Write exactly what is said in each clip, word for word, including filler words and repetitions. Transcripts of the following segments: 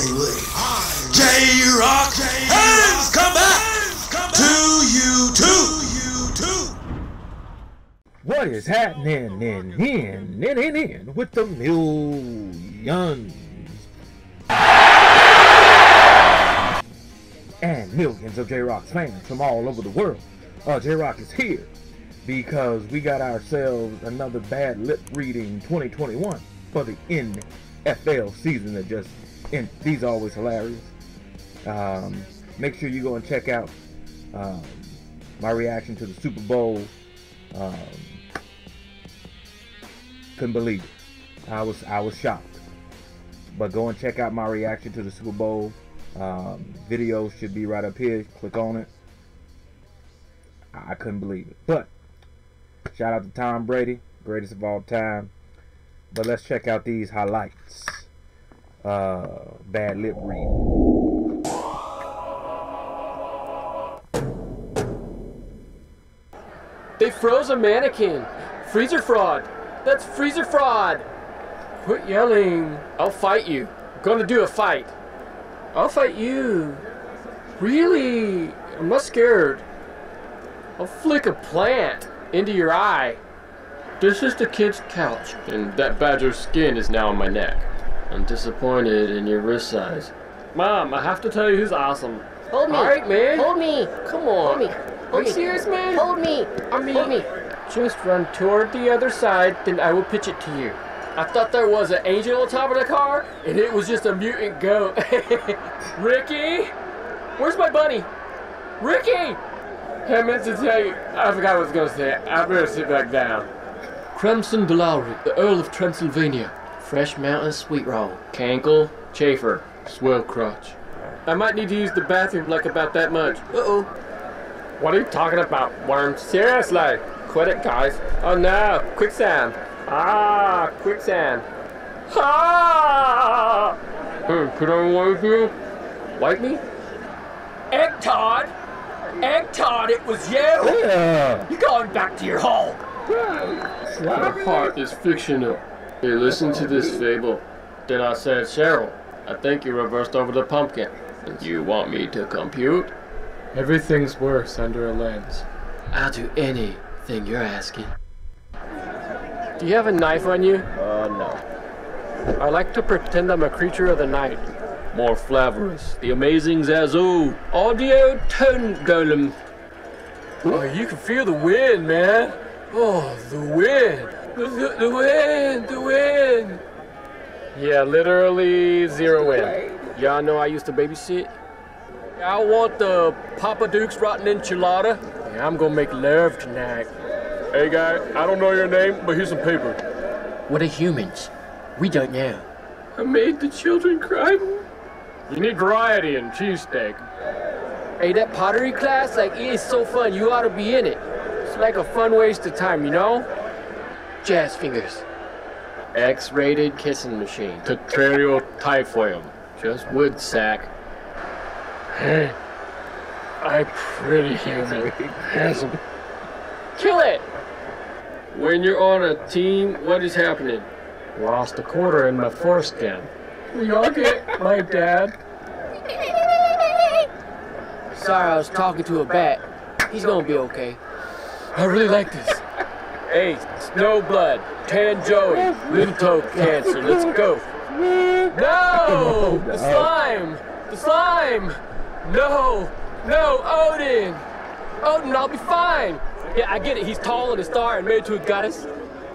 J-Rock has come back to you too. What is happening in in in in with the millions and millions of J-Rock's fans from all over the world? Uh, J-Rock is here because we got ourselves another Bad Lip Reading twenty twenty-one for the N F L season that just ended. These are always hilarious. Um, make sure you go and check out um, my reaction to the Super Bowl. Um, couldn't believe it. I was I was shocked. But go and check out my reaction to the Super Bowl. Um, video should be right up here. Click on it. I couldn't believe it. But shout out to Tom Brady, greatest of all time. But let's check out these highlights. Uh, Bad Lip Reading. They froze a mannequin. Freezer fraud. That's freezer fraud. Quit yelling. I'll fight you. I'm gonna do a fight. I'll fight you. Really? I'm not scared. I'll flick a plant into your eye. This is the kid's couch. And that badger's skin is now on my neck. I'm disappointed in your wrist size. Mom, I have to tell you who's awesome. Hold me. All right, man. Hold me. Come on. Hold me. Are you serious, man? Hold me! I mean, Hold me! Just run toward the other side, then I will pitch it to you. I thought there was an angel on top of the car, and it was just a mutant goat. Ricky? Where's my bunny? Ricky! I meant to tell you. I forgot what I was going to say. I better sit back down. Crimson de Lowry, the Earl of Transylvania. Fresh Mountain Sweet Roll. Cankle, Chafer, Swell Crotch. I might need to use the bathroom like about that much. Uh-oh. What are you talking about, worm? Seriously! Quit it, guys. Oh no! Quicksand! Ah! Quicksand! Ah! Hey, could I like you? Like me? Egg Todd! Egg Todd, it was you! Yeah. You're going back to your hole! My part is fictional. Hey, listen to this fable. Then I said, Cheryl, I think you reversed over the pumpkin. You want me to compute? Everything's worse under a lens. I'll do anything you're asking. Do you have a knife on you? Uh, no. I like to pretend I'm a creature of the night. More flavorous. The amazing Zazu. Audio tone golem. Oh, you can feel the wind, man. Oh, the wind. The, the, the wind, the wind. Yeah, literally zero wind. Y'all know I used to babysit. I want the Papa Duke's rotten enchilada. Yeah, I'm gonna make love tonight. Hey guy, I don't know your name, but here's some paper. What are humans? We don't know. I made the children cry. You need variety in cheesesteak. Hey, that pottery class, like, it is so fun. You ought to be in it. It's like a fun waste of time, you know? Jazz fingers. X-rated kissing machine. Tetrarial typhoid. Just wood sack. Hey, I'm pretty human, handsome. Kill it! When you're on a team, what is happening? Lost a quarter in my foreskin. Y'all get my dad? Sorry, I was talking to a bat. He's gonna be okay. I really like this. Hey, snow blood, tan Joey, little toe cancer, let's go. No! The slime! The slime! No! No! Odin! Odin, I'll be fine! Yeah, I get it. He's tall and a star and married to a goddess.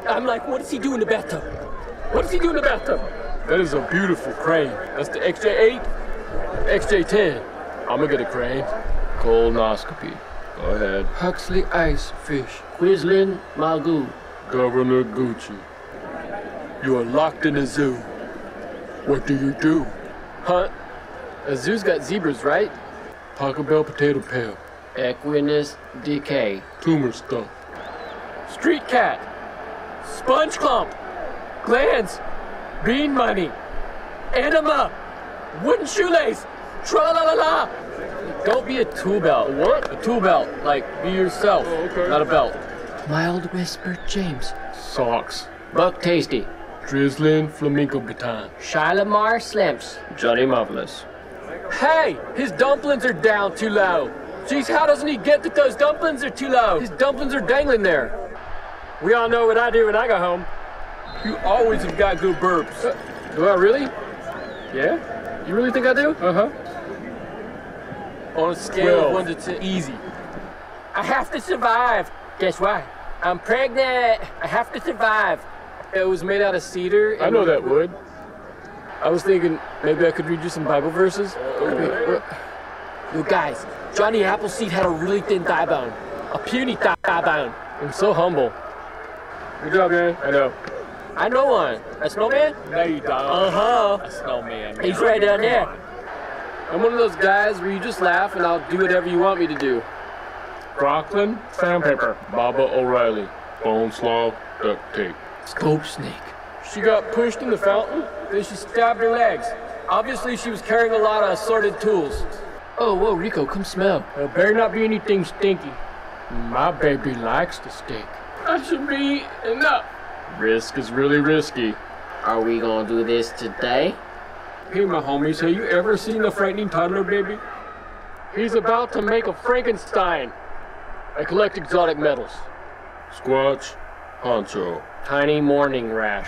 I'm like, what does he do in the bathtub? What does he do in the bathtub? That is a beautiful crane. That's the X J eight? X J ten. I'm gonna get a crane. Colonoscopy. Go ahead. Huxley Icefish. Quislin Magoo. Governor Gucci. You are locked in a zoo. What do you do? Hunt. A zoo's got zebras, right? Taco Bell potato pail. Equinus decay. Tumor stuff. Street cat. Sponge clump. Glands. Bean money. Enema. Wooden shoelace. Tra-la-la-la. Don't be a tool belt. What? A tool belt. Like, be yourself. Oh, okay. Not a belt. Mild whisper James. Socks. Buck tasty. Drizzling flamingo baton. Shalimar Slimps. Johnny Marvelous. Hey, his dumplings are down too low. Jeez, how doesn't he get that those dumplings are too low? His dumplings are dangling there. We all know what I do when I go home. You always have got good burps. Uh, do I really? Yeah? You really think I do? Uh-huh. On a scale of one to ten. Easy. I have to survive. Guess why? I'm pregnant. I have to survive. It was made out of cedar. And I know that wood. I was thinking maybe I could read you some Bible verses. Okay. You guys, Johnny Appleseed had a really thin thigh bone. A puny thigh bone. I'm so humble. Good job, man. I know. I know one. A snowman? No, you don't. Uh-huh. A snowman. Man. He's right down there. I'm one of those guys where you just laugh and I'll do whatever you want me to do. Brooklyn, sandpaper. Baba O'Reilly. Bone slaw, duct tape. Scope snake. She got pushed in the fountain, then she stabbed her legs. Obviously, she was carrying a lot of assorted tools. Oh, whoa, Rico, come smell. There better not be anything stinky. My baby likes to stink. That should be enough. Risk is really risky. Are we gonna do this today? Hey, my homies, have you ever seen a frightening toddler baby? He's about to make a Frankenstein. I collect exotic metals. Squatch, honcho. Tiny morning rash.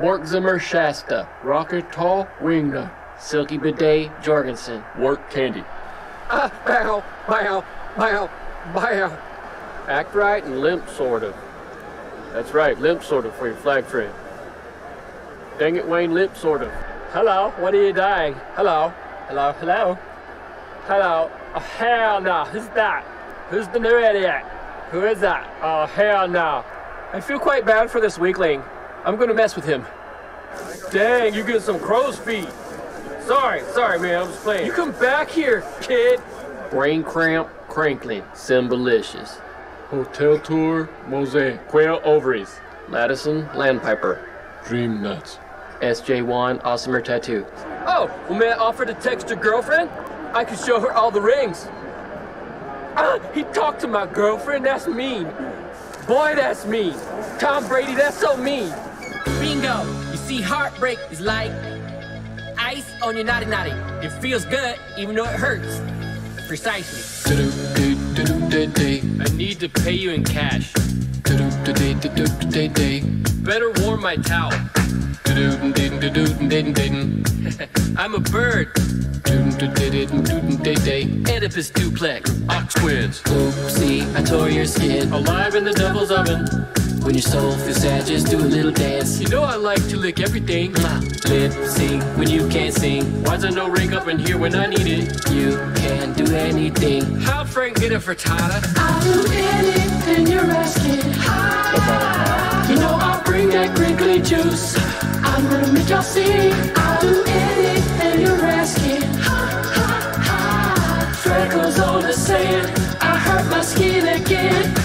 Borkzimmer Shasta. Rocket tall winged. Silky bidet Jorgensen. Work candy. Ah, bow, bow, bow, bow. Act right and limp sort of. That's right, limp sort of for your flag friend. Dang it, Wayne, limp sort of. Hello, what are you dying? Hello, hello, hello. Hello, oh hell no, who's that? Who's the new idiot? Who is that? Oh hell no. I feel quite bad for this weakling. I'm gonna mess with him. Dang, you get some crow's feet. Sorry, sorry man, I was playing. You come back here, kid. Brain cramp, crinkling, symbolicious. Hotel tour, mosaic, quail ovaries. Madison, landpiper. Dream nuts. S J one, awesomer tattoo. Oh, well man, offered to text your girlfriend? I could show her all the rings. Ah, he talked to my girlfriend, that's mean. Boy, that's mean. Tom Brady, that's so mean. Bingo, you see heartbreak is like ice on your naughty naughty. It feels good, even though it hurts. Precisely. I need to pay you in cash. Better warm my towel. I'm a bird. Oedipus duplex, ox twins. Oopsie, I tore your skin. Alive in the devil's oven. When your soul feels sad, just do a little dance. You know I like to lick everything. Lip sync when you can't sing. Why's there no rake up in here when I need it? You can't do anything. How'd Frank get a frittata? I'll do anything you're asking. Hi. You know I'll bring that crinkly juice. I'm gonna make y'all sing. I'll do anything you're asking. Ha, ha, ha. Freckles on the sand. I hurt my skin again.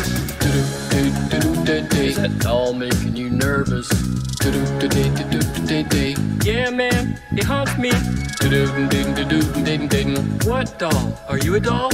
Is that doll making you nervous? Yeah, man, it haunts me. What doll? Are you a doll?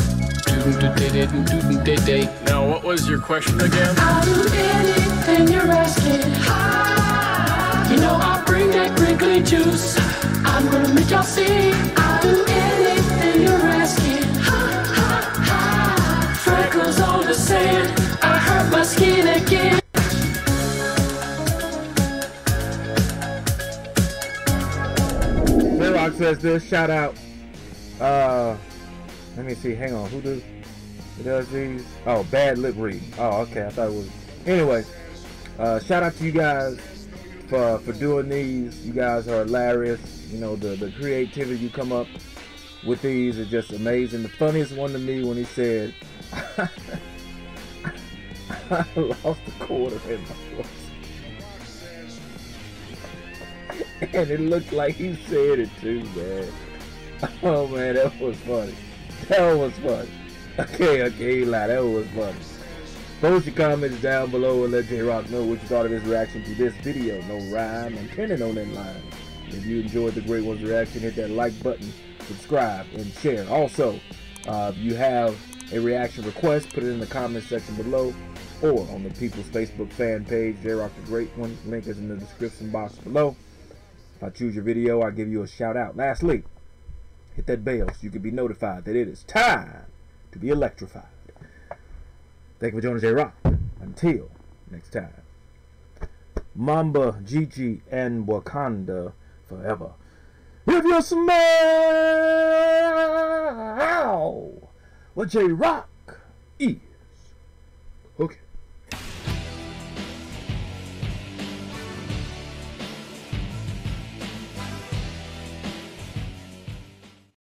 Now, what was your question again? I'll do anything you're asking. Hi. You know I'll bring that crinkly juice. I'm gonna make y'all sing. I'll do anything you're asking. Ha, ha, ha. Freckles on the sand. I hurt my skin again. J-Rock says this, shout out. Uh, let me see, hang on, who does, who does these? Oh, Bad Lip Reading. Oh, okay, I thought it was. Anyway, uh, shout out to you guys for for doing these. You guys are hilarious. You know, the, the creativity you come up with these is just amazing. The funniest one to me when he said, I lost a quarter in my voice. And it looked like he said it too, man. Oh man, that was funny. That was funny. Okay, okay, Eli, that was funny. Post your comments down below and let J-Rock know what you thought of his reaction to this video. No rhyme intended on that line. If you enjoyed the Great One's reaction, hit that like button, subscribe, and share. Also, uh, if you have a reaction request, put it in the comment section below. or on the People's Facebook fan page, J-Rock the Great One. Link is in the description box below. If I choose your video, I'll give you a shout out. Lastly, hit that bell so you can be notified that it is time to be electrified. Thank you for joining J-Rock. Until next time. Mamba, Gigi, and Wakanda forever. If you smell what J-Rock is. Okay.